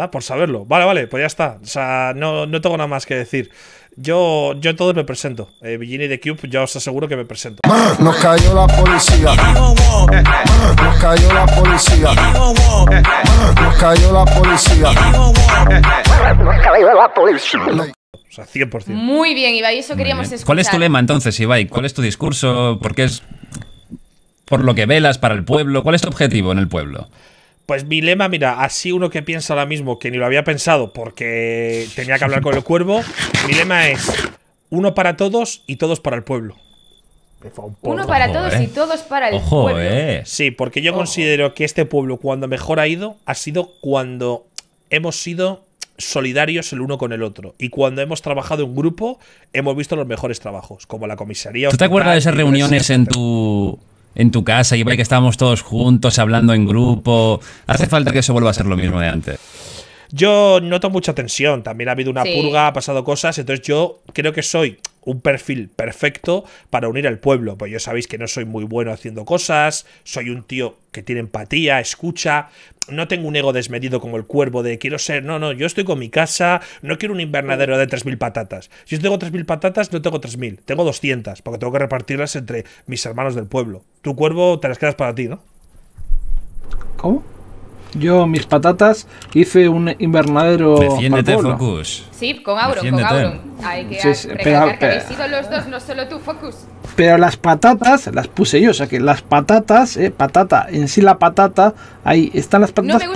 está, por saberlo. Vale, vale, pues ya está. O sea, no tengo nada más que decir. Yo todo me presento. Virginia the Cube, ya os aseguro que me presento. Nos cayó la policía. Nos cayó la policía. Nos cayó la policía. Nos cayó la policía. O sea, 100%. Muy bien, Ibai, eso queríamos escuchar. ¿Cuál es tu lema entonces, Ibai? ¿Cuál es tu discurso? ¿Por qué es por lo que velas para el pueblo? ¿Cuál es tu objetivo en el pueblo? Pues mi lema, mira, así uno que piensa ahora mismo, que ni lo había pensado porque tenía que hablar con el cuervo, mi lema es uno para todos y todos para el pueblo. Uno para todos y todos para el pueblo. Sí, porque yo considero que este pueblo, cuando mejor ha sido cuando hemos sido solidarios el uno con el otro. Y cuando hemos trabajado en grupo, hemos visto los mejores trabajos, como la comisaría. ¿Tú te acuerdas de esas reuniones en tu casa, Ibai, que estábamos todos juntos hablando en grupo? ¿Hace falta que eso vuelva a ser lo mismo de antes? Yo noto mucha tensión, también ha habido una purga, ha pasado cosas, entonces yo creo que soy un perfil perfecto para unir al pueblo. Pues yo sabéis que no soy muy bueno haciendo cosas, soy un tío que tiene empatía, escucha, no tengo un ego desmedido como el cuervo de quiero ser, no, yo estoy con mi casa, no quiero un invernadero de 3.000 patatas. Si yo tengo 3.000 patatas, no tengo 3.000, tengo 200, porque tengo que repartirlas entre mis hermanos del pueblo. Tu cuervo te las quedas para ti, ¿no? ¿Cómo? Yo, mis patatas, hice un invernadero. Defiéndete, Focus. Sí, con Auron, defiéndete. Con Auron. Hay que recalcar que habéis sido los dos, no solo tú, Focus. Pero las patatas las puse yo, o sea que las patatas, patata, en sí la patata, ahí están las patatas. No